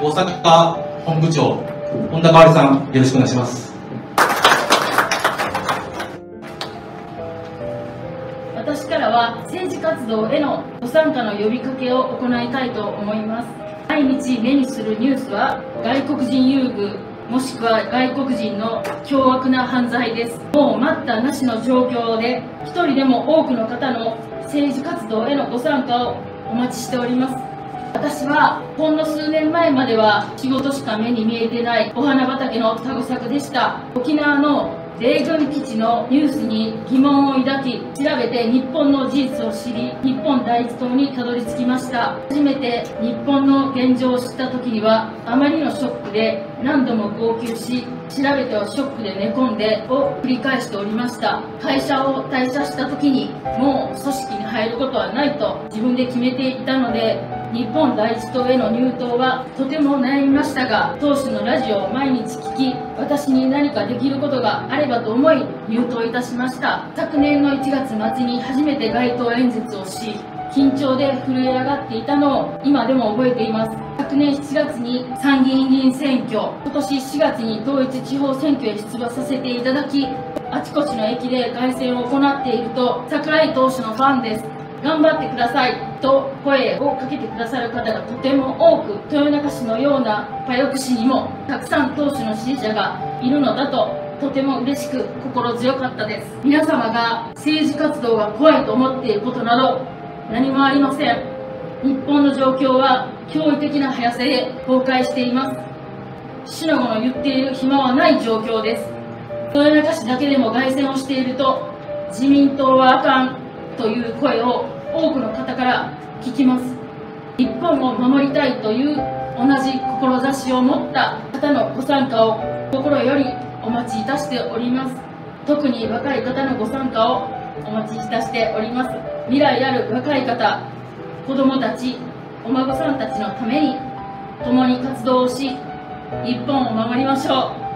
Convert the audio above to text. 大阪本部長、本田香織さん、よろしくお願いします。私からは政治活動へのご参加の呼びかけを行いたいと思います。毎日目にするニュースは外国人優遇、もしくは外国人の凶悪な犯罪です。もう待ったなしの状況で、一人でも多くの方の政治活動へのご参加をお待ちしております。私はほんの数年前までは仕事しか目に見えてないお花畑のタゴ作でした。沖縄の米軍基地のニュースに疑問を抱き、調べて日本の事実を知り、日本第一党にたどり着きました。初めて日本の現状を知った時には、あまりのショックで、何度も号泣し、調べてはショックで寝込んでを繰り返しておりました。会社を退社した時にもう組織に入ることはないと自分で決めていたので、日本第一党への入党はとても悩みましたが、当初のラジオを毎日聞き、私に何かできることがあればと思い入党いたしました。昨年の1月末に初めて街頭演説をし、緊張で震え上がっていたのを今でも覚えています。昨年7月に参議院議員選挙、今年4月に統一地方選挙へ出馬させていただき、あちこちの駅で凱旋を行っていると、桜井投手のファンです、頑張ってくださいと声をかけてくださる方がとても多く、豊中市のようなパヨク市にもたくさん投手の支持者がいるのだと、とても嬉しく心強かったです。皆様が政治活動が怖いと思っていることなど何もありません。日本の状況は驚異的な速さで崩壊しています。シノゴの言っている暇はない状況です。豊中市だけでも凱旋をしていると、自民党はあかんという声を多くの方から聞きます。日本を守りたいという同じ志を持った方のご参加を心よりお待ちいたしております。特に若い方のご参加をお待ちいたしております。未来ある若い方、子どもたち、お孫さんたちのために共に活動をし、日本を守りましょう。